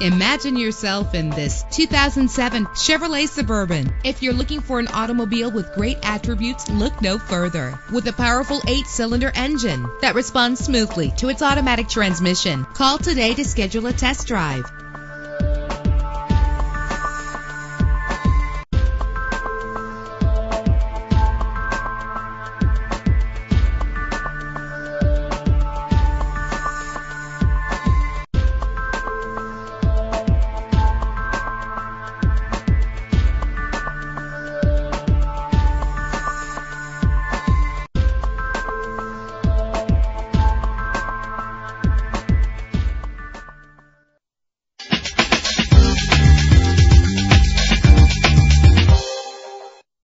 Imagine yourself in this 2007 Chevrolet Suburban. If you're looking for an automobile with great attributes, look no further. With a powerful 8-cylinder engine that responds smoothly to its automatic transmission. Call today to schedule a test drive.